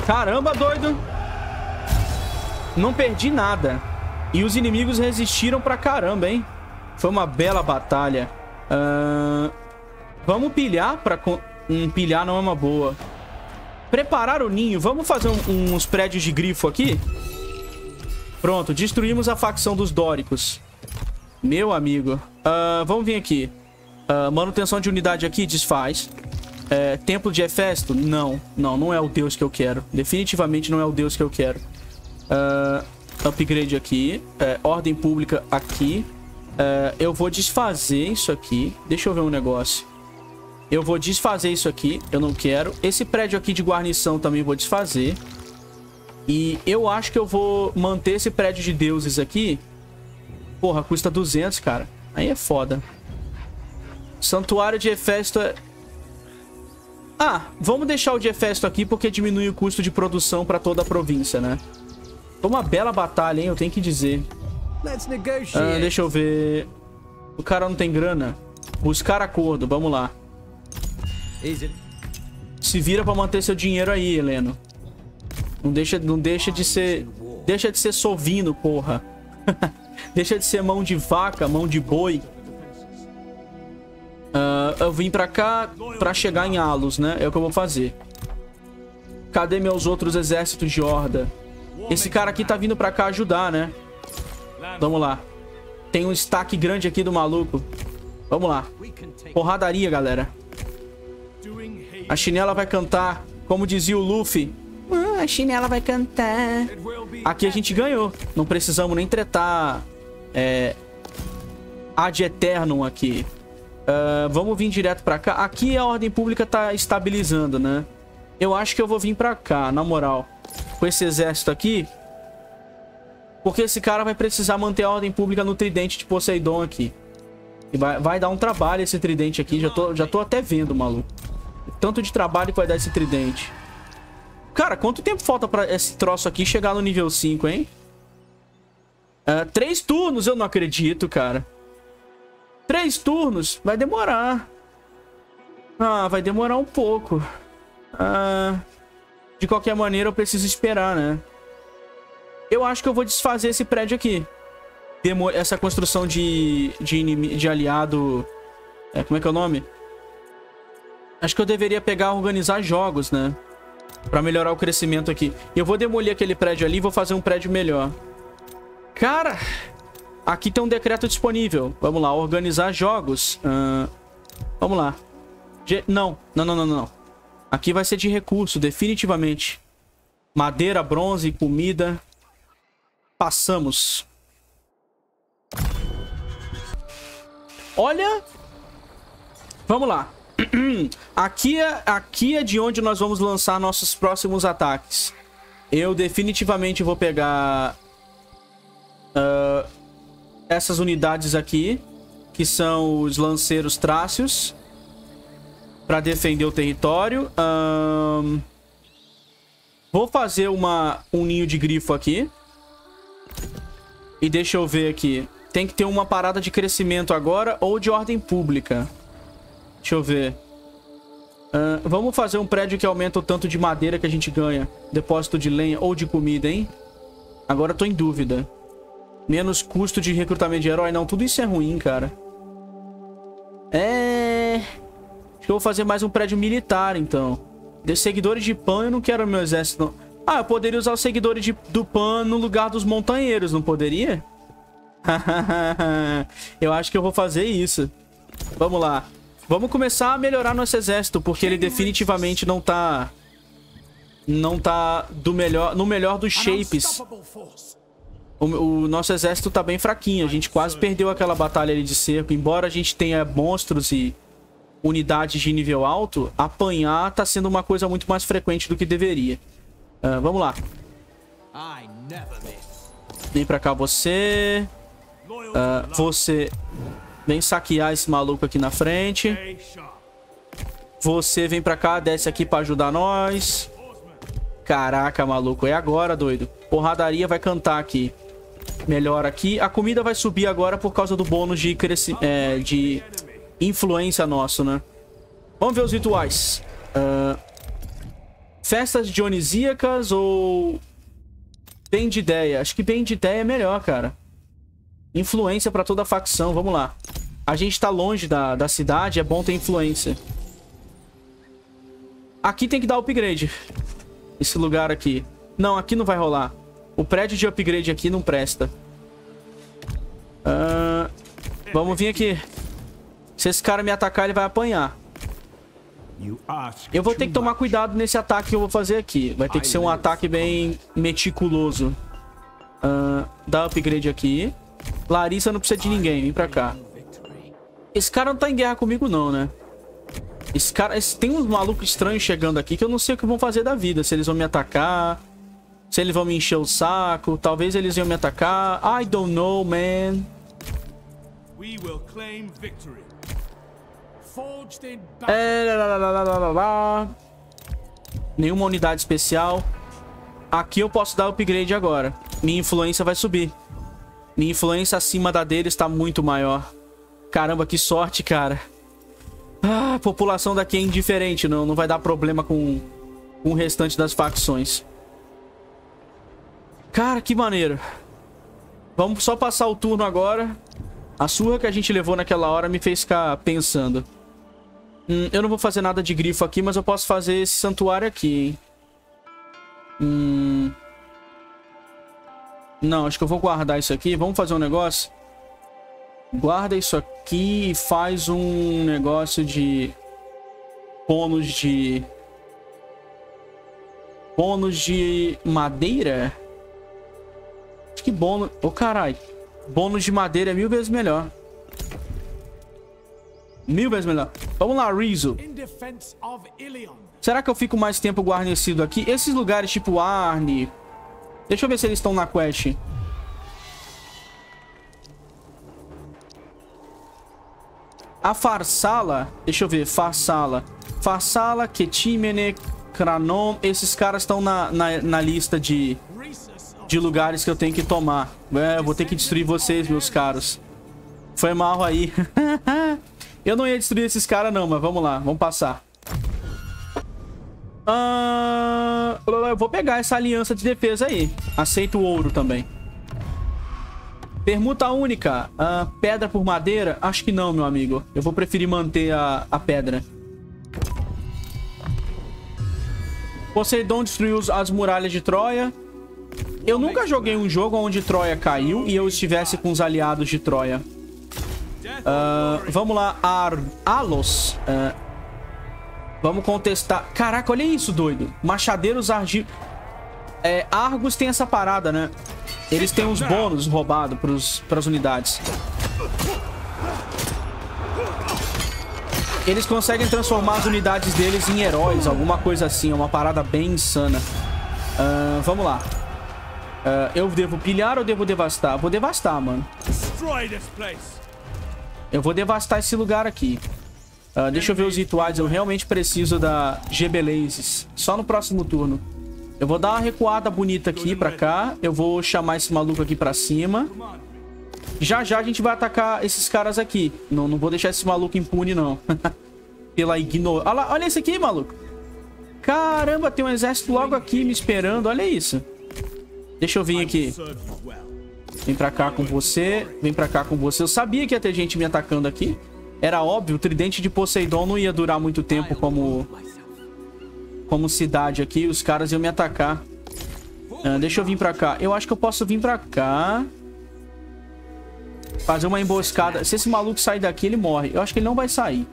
Caramba, doido. Não perdi nada. E os inimigos resistiram pra caramba, hein? Foi uma bela batalha. Uh, vamos pilhar pra, Um pilhar não é uma boa. Preparar o ninho. Vamos fazer um, uns prédios de grifo aqui. Pronto, destruímos a facção dos dóricos. Meu amigo. Uh, vamos vir aqui. Uh, manutenção de unidade aqui, desfaz. É, templo de Hefesto? Não, não, não é o deus que eu quero. Definitivamente não é o deus que eu quero. Uh, upgrade aqui. É, ordem pública aqui. Uh, eu vou desfazer isso aqui. Deixa eu ver um negócio. Eu vou desfazer isso aqui. Eu não quero. Esse prédio aqui de guarnição também vou desfazer. E eu acho que eu vou manter esse prédio de deuses aqui. Porra, custa duzentos, cara. Aí é foda. Santuário de Hefesto é... Ah, vamos deixar o de Hefesto aqui porque diminui o custo de produção pra toda a província, né? Foi uma bela batalha, hein? Eu tenho que dizer. Ah, deixa eu ver. O cara não tem grana. Buscar acordo, vamos lá. Se vira pra manter seu dinheiro aí, Heleno. Não deixa, não deixa de ser... Deixa de ser sovino, porra. Deixa de ser mão de vaca, mão de boi. Uh, eu vim pra cá pra chegar em Alos, né? É o que eu vou fazer. Cadê meus outros exércitos de horda? Esse cara aqui tá vindo pra cá ajudar, né? Vamos lá. Tem um destaque grande aqui do maluco. Vamos lá. Porradaria, galera. A chinela vai cantar. Como dizia o Luffy. Ah, a chinela vai cantar. Aqui a gente ganhou. Não precisamos nem tretar. É... Ad Eternum aqui. Uh, vamos vir direto pra cá. Aqui a ordem pública tá estabilizando, né? Eu acho que eu vou vir pra cá, na moral. Com esse exército aqui. Porque esse cara vai precisar manter a ordem pública no tridente de Poseidon aqui. E vai, vai dar um trabalho esse tridente aqui. Já tô, já tô até vendo, maluco. Tanto de trabalho que vai dar esse tridente. Cara, quanto tempo falta pra esse troço aqui chegar no nível cinco, hein? Uh, três turnos, eu não acredito, cara. Três turnos? Vai demorar. Ah, vai demorar um pouco. Ah, de qualquer maneira, eu preciso esperar, né? Eu acho que eu vou desfazer esse prédio aqui. Demo- essa construção de, de, inimigo, de aliado... É, como é que é o nome? Acho que eu deveria pegar e organizar jogos, né? Pra melhorar o crescimento aqui. Eu vou demolir aquele prédio ali e vou fazer um prédio melhor. Cara... Aqui tem um decreto disponível. Vamos lá, organizar jogos. Uh, vamos lá. Ge não, não, não, não, não. Aqui vai ser de recurso, definitivamente. Madeira, bronze, comida. Passamos. Olha. Vamos lá. Aqui é, aqui é de onde nós vamos lançar nossos próximos ataques. Eu definitivamente vou pegar... Uh, essas unidades aqui, que são os lanceiros trácios, para defender o território. Um, vou fazer uma, um ninho de grifo aqui. E deixa eu ver aqui. Tem que ter uma parada de crescimento agora ou de ordem pública. Deixa eu ver. Uh, vamos fazer um prédio que aumenta o tanto de madeira que a gente ganha. Depósito de lenha ou de comida, hein? Agora eu tô em dúvida. Menos custo de recrutamento de herói. Não, tudo isso é ruim, cara. É... Acho que eu vou fazer mais um prédio militar, então. De seguidores de Pan, eu não quero meu exército, não. Ah, eu poderia usar os seguidores de, do Pan no lugar dos montanheiros, não poderia? Eu acho que eu vou fazer isso. Vamos lá. Vamos começar a melhorar nosso exército, porque ele definitivamente não tá... Não tá do melhor... no melhor dos shapes. O, o nosso exército tá bem fraquinho. A gente quase perdeu aquela batalha ali de cerco. Embora a gente tenha monstros e unidades de nível alto, apanhar tá sendo uma coisa muito mais frequente do que deveria. Uh, vamos lá. Vem pra cá você. Uh, você vem saquear esse maluco aqui na frente. Você vem pra cá, desce aqui pra ajudar nós. Caraca, maluco. É agora, doido. Porradaria vai cantar aqui. Melhor aqui. A comida vai subir agora por causa do bônus de, é, de influência nosso, né? Vamos ver os rituais. Uh, festas dionisíacas ou... Bem de ideia. Acho que bem de ideia é melhor, cara. Influência pra toda a facção. Vamos lá. A gente tá longe da, da cidade. É bom ter influência. Aqui tem que dar upgrade. Esse lugar aqui. Não, aqui não vai rolar. O prédio de upgrade aqui não presta. Uh, vamos vir aqui. Se esse cara me atacar, ele vai apanhar. Eu vou ter que tomar cuidado nesse ataque que eu vou fazer aqui. Vai ter que ser um ataque bem meticuloso. Uh, dá upgrade aqui. Larissa não precisa de ninguém. Vem pra cá. Esse cara não tá em guerra comigo não, né? Esse cara... Esse, tem uns malucos estranhos chegando aqui que eu não sei o que vão fazer da vida. Se eles vão me atacar. Se eles vão me encher o saco. Talvez eles iam me atacar. I don't know, man. We will claim victory. É, lá, lá, lá, lá, lá, lá. Nenhuma unidade especial. Aqui eu posso dar upgrade agora. Minha influência vai subir. Minha influência acima da dele está muito maior. Caramba, que sorte, cara. Ah, a população daqui é indiferente. Não, não vai dar problema com, com o restante das facções. Cara, que maneiro. Vamos só passar o turno agora. A surra que a gente levou naquela hora me fez ficar pensando. Hum, eu não vou fazer nada de grifo aqui, mas eu posso fazer esse santuário aqui, hein? Hum... Não, acho que eu vou guardar isso aqui. Vamos fazer um negócio? Guarda isso aqui e faz um negócio de... Bônus de... Bônus de madeira? Acho que bônus... Ô, caralho. Bônus de madeira é mil vezes melhor. Mil vezes melhor. Vamos lá, Rizzo. Será que eu fico mais tempo guarnecido aqui? Esses lugares tipo Arne. Deixa eu ver se eles estão na quest. A Farsala. Deixa eu ver. Farsala. Farsala, Ketimene, Kranon. Esses caras estão na, na, na lista de, de lugares que eu tenho que tomar. É, eu vou ter que destruir vocês, meus caros. Foi mal aí. Eu não ia destruir esses caras não, mas vamos lá, vamos passar. Ah, eu vou pegar essa aliança de defesa aí. Aceito o ouro também. Permuta única. Ah, pedra por madeira? Acho que não, meu amigo. Eu vou preferir manter a, a pedra. Poseidon destruiu as muralhas de Troia. Eu nunca joguei um jogo onde Troia caiu e eu estivesse com os aliados de Troia. Uh, vamos lá, Ar Alos. Uh, vamos contestar. Caraca, olha isso, doido. Machadeiros Argi... É, Argos tem essa parada, né? Eles têm uns bônus roubados para as unidades. Eles conseguem transformar as unidades deles em heróis, alguma coisa assim. É uma parada bem insana. Uh, vamos lá. Uh, eu devo pilhar ou devo devastar? Vou devastar, mano. Eu vou devastar esse lugar aqui. Uh, deixa eu ver os rituais. Eu realmente preciso da Gebeleizis. Só no próximo turno. Eu vou dar uma recuada bonita aqui pra cá. Eu vou chamar esse maluco aqui pra cima. Já já a gente vai atacar esses caras aqui. Não, não vou deixar esse maluco impune, não. Pela ignorância. Olha, olha esse aqui, maluco. Caramba, tem um exército logo aqui me esperando. Olha isso. Deixa eu vir aqui. Vem pra cá com você. Vem pra cá com você. Eu sabia que ia ter gente me atacando aqui. Era óbvio, o tridente de Poseidon não ia durar muito tempo como... Como cidade aqui. Os caras iam me atacar. Ah, deixa eu vir pra cá. Eu acho que eu posso vir pra cá. Fazer uma emboscada. Se esse maluco sair daqui, ele morre. Eu acho que ele não vai sair.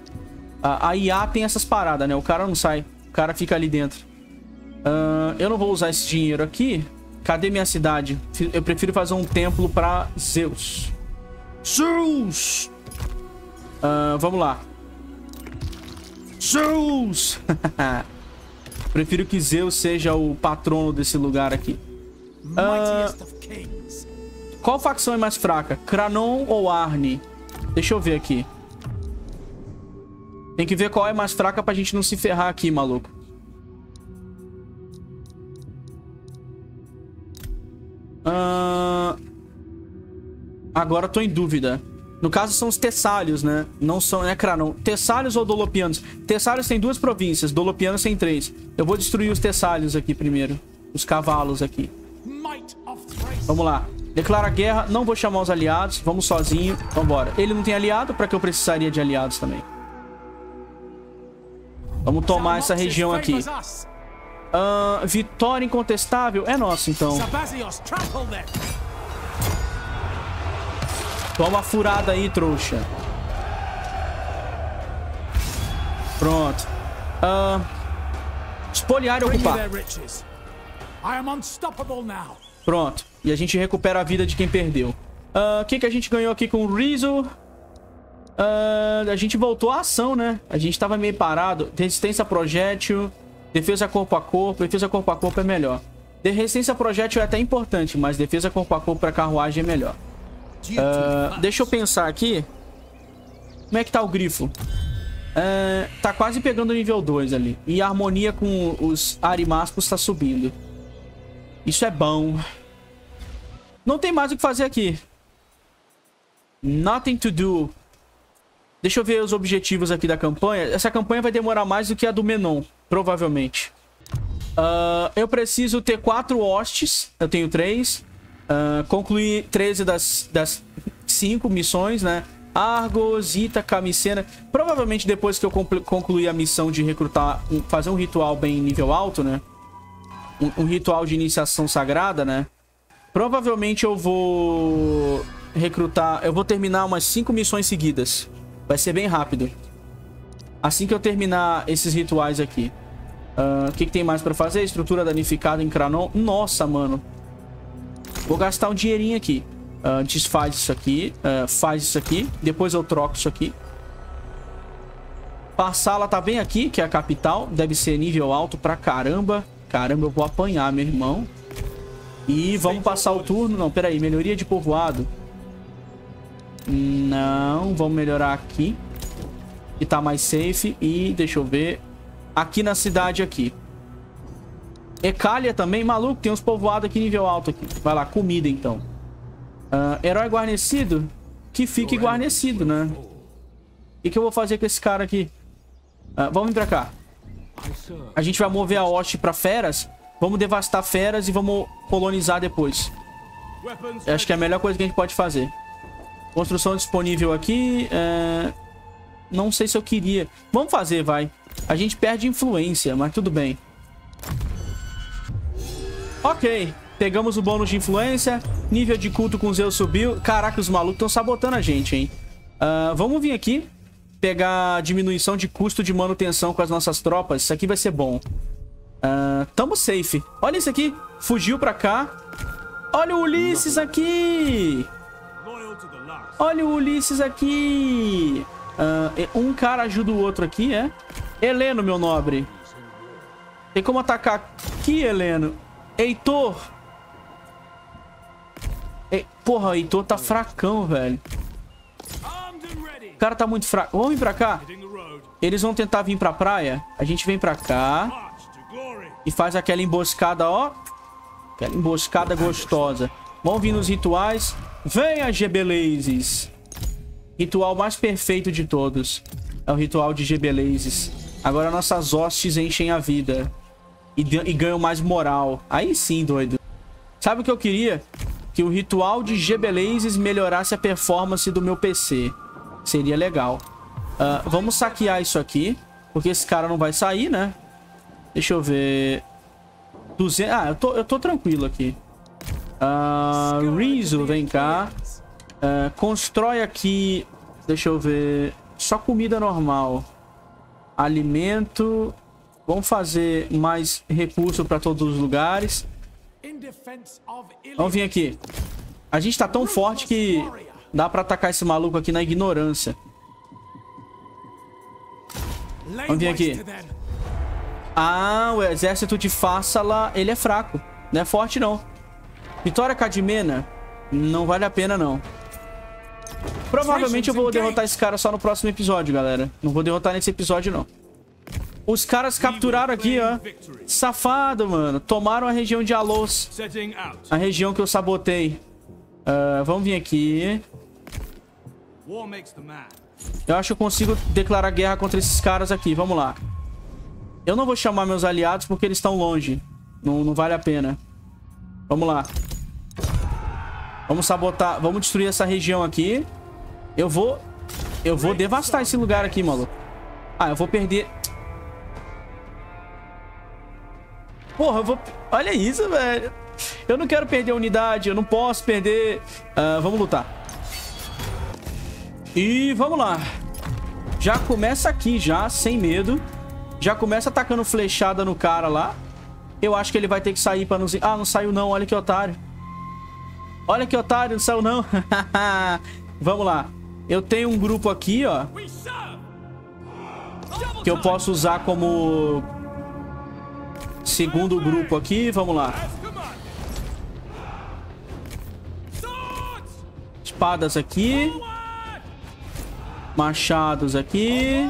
A, a I A tem essas paradas, né? O cara não sai. O cara fica ali dentro. Ah, eu não vou usar esse dinheiro aqui. Cadê minha cidade? Eu prefiro fazer um templo pra Zeus. Zeus! Uh, vamos lá. Zeus! Prefiro que Zeus seja o patrono desse lugar aqui. Uh, qual facção é mais fraca? Kranon ou Arne? Deixa eu ver aqui. Tem que ver qual é mais fraca pra gente não se ferrar aqui, maluco. Uh... Agora eu tô em dúvida. No caso são os Tessalios, né? Não são, né, Kranon? Tessalios ou Dolopianos? Tessalios tem duas províncias, Dolopianos tem três. Eu vou destruir os Tessalios aqui primeiro. Os cavalos aqui. Vamos lá. Declara guerra, não vou chamar os aliados. Vamos sozinho, vambora. Ele não tem aliado, pra que eu precisaria de aliados também? Vamos tomar essa região aqui. Uh, vitória incontestável é nossa, então. Toma a furada aí, trouxa. Pronto. Uh, espoliar e ocupar. Pronto. E a gente recupera a vida de quem perdeu. O uh, que, que a gente ganhou aqui com o Rizzo? Uh, a gente voltou à ação, né? A gente tava meio parado. Resistência a projétil. Defesa corpo a corpo. Defesa corpo a corpo é melhor. De resistência a projétil é até importante, mas defesa corpo a corpo pra carruagem é melhor. Uh, deixa eu pensar aqui. Como é que tá o grifo? Uh, tá quase pegando o nível dois ali. E a harmonia com os arimaspos tá subindo. Isso é bom. Não tem mais o que fazer aqui. Nothing to do. Deixa eu ver os objetivos aqui da campanha. Essa campanha vai demorar mais do que a do Menon, provavelmente. Uh, eu preciso ter quatro hostes. Eu tenho três. Uh, concluir treze das, das cinco missões, né? Argos, Ítaca, Micena. Provavelmente depois que eu concluir a missão de recrutar, fazer um ritual bem nível alto, né? Um, um ritual de iniciação sagrada, né? Provavelmente eu vou recrutar... Eu vou terminar umas cinco missões seguidas. Vai ser bem rápido. Assim que eu terminar esses rituais aqui. O uh, que, que tem mais pra fazer? Estrutura danificada em Kranon. Nossa, mano. Vou gastar um dinheirinho aqui. Uh, desfaz isso aqui. Uh, faz isso aqui. Depois eu troco isso aqui. Farsala tá bem aqui, que é a capital. Deve ser nível alto pra caramba. Caramba, eu vou apanhar, meu irmão. E vamos passar o turno. Não, peraí. Melhoria de povoado. Não, vamos melhorar aqui. Que tá mais safe. E deixa eu ver. Aqui na cidade aqui. Ecália também, maluco. Tem uns povoados aqui nível alto aqui. Vai lá, comida então. uh, Herói guarnecido. Que fique guarnecido, né? O que, que eu vou fazer com esse cara aqui? uh, Vamos vir pra cá. A gente vai mover a hoste pra Féras. Vamos devastar Féras e vamos colonizar depois. Eu acho que é a melhor coisa que a gente pode fazer. Construção disponível aqui. É... Não sei se eu queria. Vamos fazer, vai. A gente perde influência, mas tudo bem. Ok. Pegamos o bônus de influência. Nível de culto com Zeus subiu. Caraca, os malucos estão sabotando a gente, hein? Uh, vamos vir aqui. Pegar diminuição de custo de manutenção com as nossas tropas. Isso aqui vai ser bom. Uh, tamo safe. Olha isso aqui. Fugiu pra cá. Olha o Ulisses aqui. Olha o Ulisses aqui. Uh, um cara ajuda o outro aqui, é? Heleno, meu nobre. Tem como atacar aqui, Heleno? Heitor. Ei, porra, o Heitor tá fracão, velho. O cara tá muito fraco. Vamos vir pra cá? Eles vão tentar vir pra praia. A gente vem pra cá. E faz aquela emboscada, ó. Aquela emboscada gostosa. Vão vir nos rituais. Venha, Gebeleizis. Ritual mais perfeito de todos. É o ritual de Gebeleizis. Agora nossas hostes enchem a vida. E, e ganham mais moral. Aí sim, doido. Sabe o que eu queria? Que o ritual de Gebeleizis melhorasse a performance do meu P C. Seria legal. Uh, vamos saquear isso aqui. Porque esse cara não vai sair, né? Deixa eu ver... duzentos... Ah, eu tô, eu tô tranquilo aqui. Uh, Rizzo, vem cá. Uh, constrói aqui. Deixa eu ver. Só comida normal. Alimento. Vamos fazer mais recurso pra todos os lugares. Vamos vir aqui. A gente tá tão forte que dá pra atacar esse maluco aqui na ignorância. Vamos vir aqui. Ah, o exército de Farsala, ele é fraco. Não é forte, não. Vitória Cadmena, não vale a pena, não. Provavelmente eu vou derrotar esse cara só no próximo episódio, galera. Não vou derrotar nesse episódio, não. Os caras capturaram aqui, ó. Safado, mano. Tomaram a região de Alos. A região que eu sabotei. Uh, vamos vir aqui. Eu acho que eu consigo declarar guerra contra esses caras aqui. Vamos lá. Eu não vou chamar meus aliados porque eles estão longe. Não, não vale a pena. Vamos lá. Vamos sabotar, vamos destruir essa região aqui. Eu vou Eu vou devastar esse lugar aqui, maluco. Ah, eu vou perder. Porra, eu vou... Olha isso, velho. Eu não quero perder a unidade, eu não posso perder... Uh, vamos lutar. E vamos lá. Já começa aqui, já, sem medo. Já começa atacando flechada no cara lá. Eu acho que ele vai ter que sair pra não... Ah, não saiu não, olha que otário. Olha que otário, não saiu não. Vamos lá. Eu tenho um grupo aqui, ó, que eu posso usar como segundo grupo aqui. Vamos lá. Espadas aqui. Machados aqui.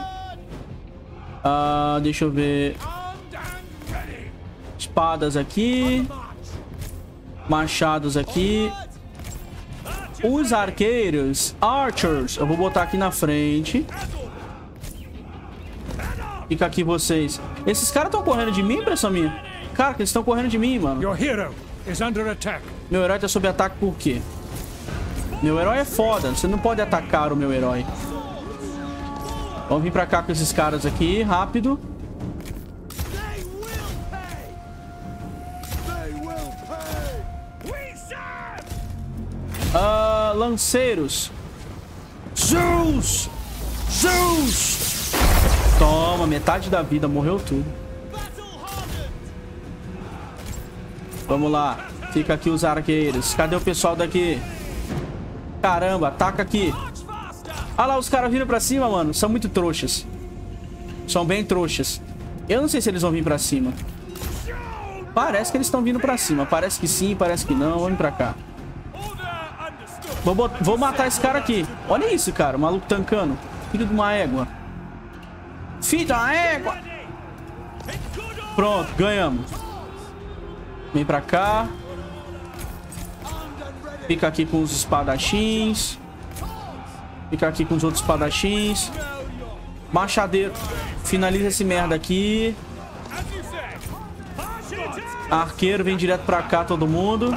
Ah, deixa eu ver. Espadas aqui. Machados aqui. Os arqueiros, archers, eu vou botar aqui na frente. Fica aqui vocês. Esses caras estão correndo de mim, impressão minha? Cara, eles estão correndo de mim, mano. Meu herói tá sob ataque por quê? Meu herói é foda, você não pode atacar o meu herói. Vamos vir pra cá com esses caras aqui, rápido. Uh, lanceiros. Zeus! Zeus! Toma, metade da vida, morreu tudo. Vamos lá. Fica aqui os arqueiros. Cadê o pessoal daqui? Caramba, ataca aqui. Ah lá, os caras viram pra cima, mano. São muito trouxas. São bem trouxas. Eu não sei se eles vão vir pra cima. Parece que eles estão vindo pra cima. Parece que sim, parece que não. Vamos pra cá. Vou, botar, vou matar esse cara aqui. Olha isso, cara. O maluco tancando. Filho de uma égua. Filho de uma égua. Pronto, ganhamos. Vem pra cá. Fica aqui com os espadachins. Fica aqui com os outros espadachins. Machadeiro. Finaliza esse merda aqui. Arqueiro, vem direto pra cá todo mundo.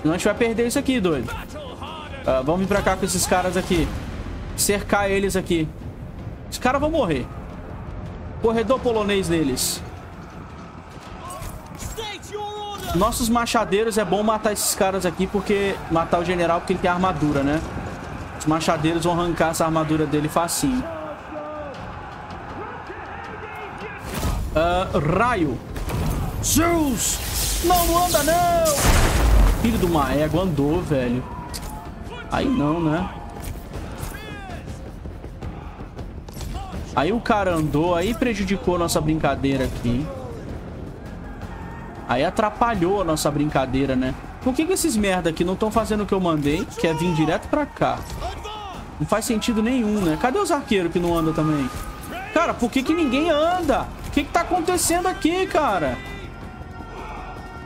Senão a gente vai perder isso aqui, doido. Uh, vamos vir pra cá com esses caras aqui. Cercar eles aqui. Os caras vão morrer. Corredor polonês deles. Nossos machadeiros, é bom matar esses caras aqui, porque... Matar o general, porque ele tem armadura, né? Os machadeiros vão arrancar essa armadura dele facinho. Uh, raio. Zeus! Não, não anda, não! Filho de uma égua, andou, velho. Aí não, né? Aí o cara andou, aí prejudicou a nossa brincadeira aqui. Aí atrapalhou a nossa brincadeira, né? Por que que esses merda aqui não estão fazendo o que eu mandei? Que é vir direto pra cá. Não faz sentido nenhum, né? Cadê os arqueiros que não andam também? Cara, por que que ninguém anda? O que que tá acontecendo aqui, cara?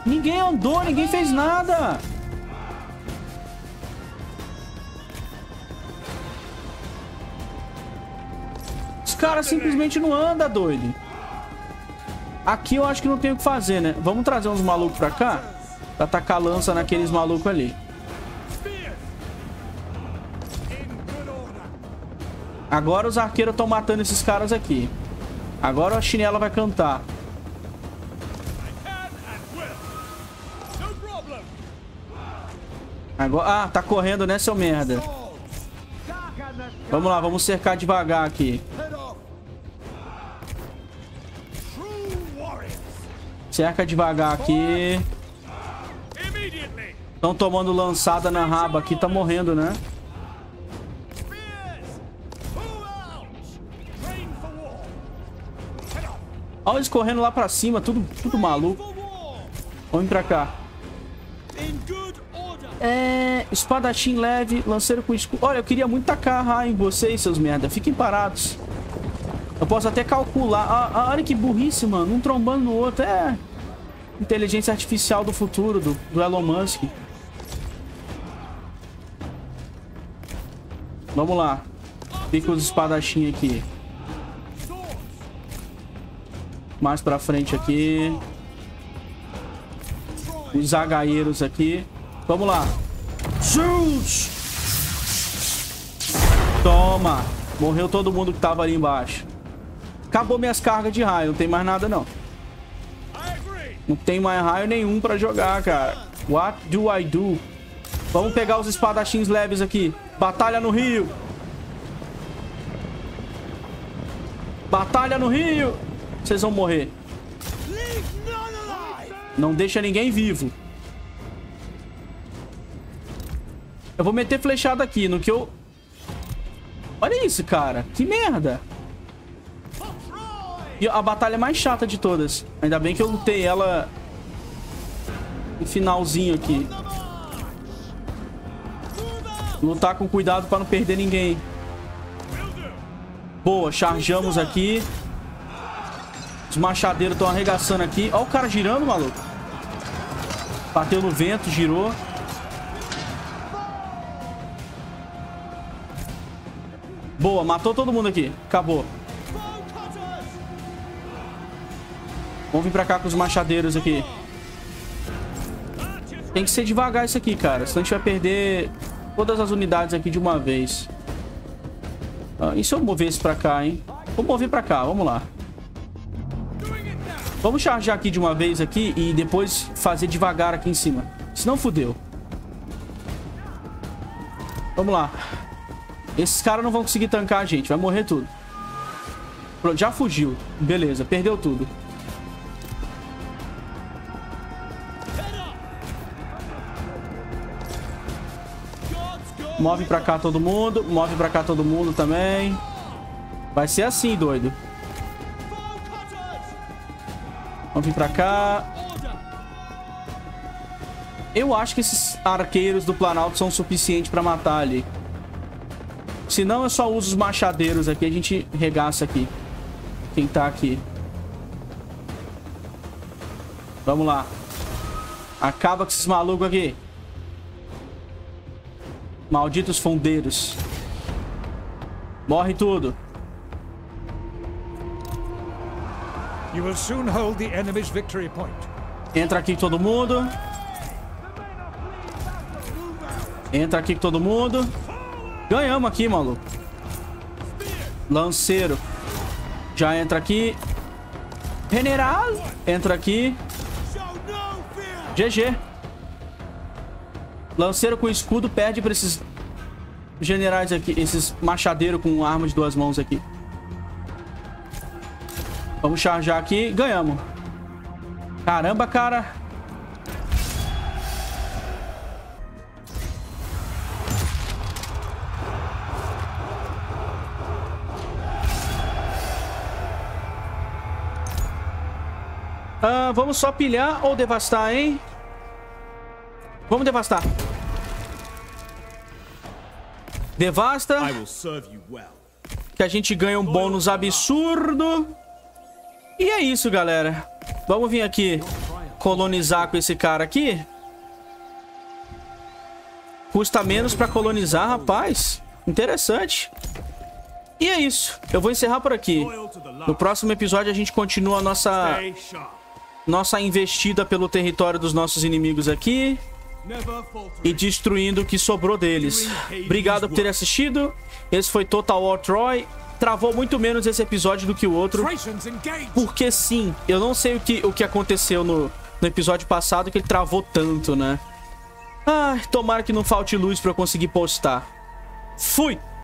Ninguém andou, ninguém fez nada. Os caras simplesmente não andam, doido. Aqui eu acho que não tem o que fazer, né? Vamos trazer uns malucos pra cá? Pra tacar lança naqueles malucos ali. Agora os arqueiros estão matando esses caras aqui. Agora a chinela vai cantar. Agora... Ah, tá correndo, né, seu merda? Vamos lá, vamos cercar devagar aqui. Cerca devagar aqui. Estão tomando lançada na raba aqui, tá morrendo, né? Olha eles correndo lá pra cima, tudo, tudo maluco. Vamos pra cá. É... Espadachim leve, lanceiro com escudo. Olha, eu queria muito tacar raio em vocês, seus merda. Fiquem parados. Eu posso até calcular. Ah, olha que burrice, mano. Um trombando no outro. É... Inteligência artificial do futuro, do, do Elon Musk. Vamos lá. Fica os espadachim aqui. Mais pra frente aqui. Os agaeiros aqui. Vamos lá. Zeus! Toma. Morreu todo mundo que tava ali embaixo. Acabou minhas cargas de raio. Não tem mais nada, não. Não tem mais raio nenhum pra jogar, cara. What do I do? Vamos pegar os espadachins leves aqui. Batalha no rio. Batalha no rio. Vocês vão morrer. Não deixa ninguém vivo. Eu vou meter flechada aqui no que eu... Olha isso, cara. Que merda. E a batalha mais chata de todas. Ainda bem que eu lutei ela no finalzinho aqui. Lutar com cuidado pra não perder ninguém. Boa, charjamos aqui. Os machadeiros estão arregaçando aqui. Ó o cara girando, maluco. Bateu no vento, girou. Boa, matou todo mundo aqui. Acabou. Vamos vir pra cá com os machadeiros aqui. Tem que ser devagar isso aqui, cara. Senão a gente vai perder todas as unidades aqui de uma vez. Ah, e se eu mover isso pra cá, hein? Vou mover pra cá, vamos lá. Vamos chargear aqui de uma vez aqui e depois fazer devagar aqui em cima. Senão fodeu. Vamos lá. Esses caras não vão conseguir tancar a gente. Vai morrer tudo. Pronto, já fugiu. Beleza, perdeu tudo. Move pra cá todo mundo. Move pra cá todo mundo também. Vai ser assim, doido. Vamos vir pra cá. Eu acho que esses arqueiros do Planalto são suficientes pra matar ali. Se não, eu só uso os machadeiros aqui. A gente regaça aqui. Quem tá aqui. Vamos lá. Acaba com esses malucos aqui. Malditos fondeiros. Morre tudo. Entra aqui todo mundo. Entra aqui todo mundo. Ganhamos aqui, maluco. Lanceiro. Já entra aqui. General. Entra aqui. G G. Lanceiro com escudo perde pra esses generais aqui. Esses machadeiros com arma de duas mãos aqui. Vamos charjar aqui. Ganhamos. Caramba, cara. Ah, vamos só pilhar ou devastar, hein? Vamos devastar. Devasta. Que a gente ganha um bônus absurdo. E é isso, galera. Vamos vir aqui colonizar com esse cara aqui. Custa menos pra colonizar, rapaz. Interessante. E é isso. Eu vou encerrar por aqui. No próximo episódio a gente continua a nossa... Nossa investida pelo território dos nossos inimigos aqui. E destruindo o que sobrou deles. Obrigado por ter assistido. Esse foi Total War Troy. Travou muito menos esse episódio do que o outro. Porque sim, eu não sei o que, o que aconteceu no, no episódio passado que ele travou tanto, né? Ah, tomara que não falte luz pra eu conseguir postar. Fui!